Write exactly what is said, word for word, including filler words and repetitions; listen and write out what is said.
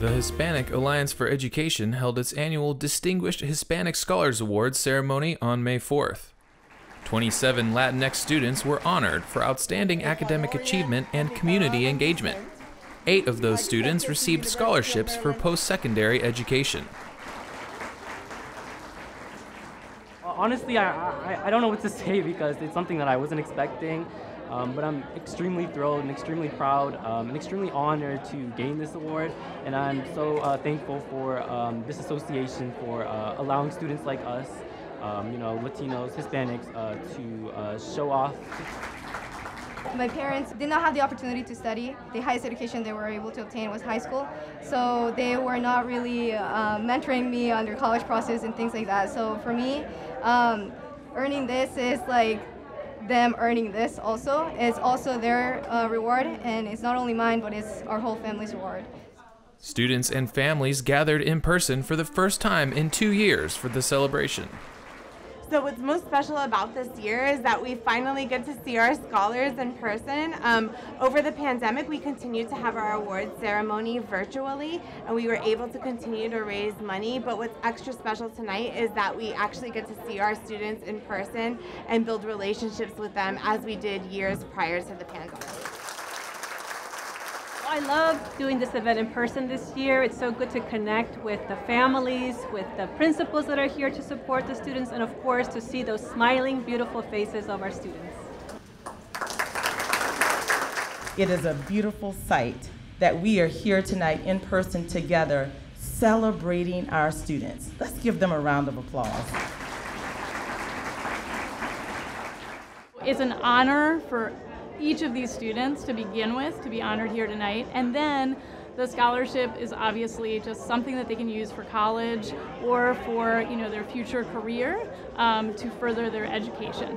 The Hispanic Alliance for Education held its annual Distinguished Hispanic Scholars Awards ceremony on May fourth. twenty-seven Latinx students were honored for outstanding academic achievement and community engagement. Eight of those students received scholarships for post-secondary education. Honestly, I, I, I don't know what to say because it's something that I wasn't expecting. Um, but I'm extremely thrilled and extremely proud um, and extremely honored to gain this award. And I'm so uh, thankful for um, this association for uh, allowing students like us, um, you know, Latinos, Hispanics, uh, to uh, show off. My parents did not have the opportunity to study. The highest education they were able to obtain was high school. So they were not really uh, mentoring me on their college process and things like that. So for me, um, earning this is like them earning this also. It's also their uh, reward, and it's not only mine, but it's our whole family's reward. Students and families gathered in person for the first time in two years for the celebration. So what's most special about this year is that we finally get to see our scholars in person. Um, over the pandemic, we continued to have our awards ceremony virtually, and we were able to continue to raise money. But what's extra special tonight is that we actually get to see our students in person and build relationships with them as we did years prior to the pandemic. I love doing this event in person this year. It's so good to connect with the families, with the principals that are here to support the students, and of course to see those smiling, beautiful faces of our students. It is a beautiful sight that we are here tonight in person together celebrating our students. Let's give them a round of applause. It's an honor for each of these students to begin with, to be honored here tonight. And then the scholarship is obviously just something that they can use for college or for, you know, their future career um, to further their education.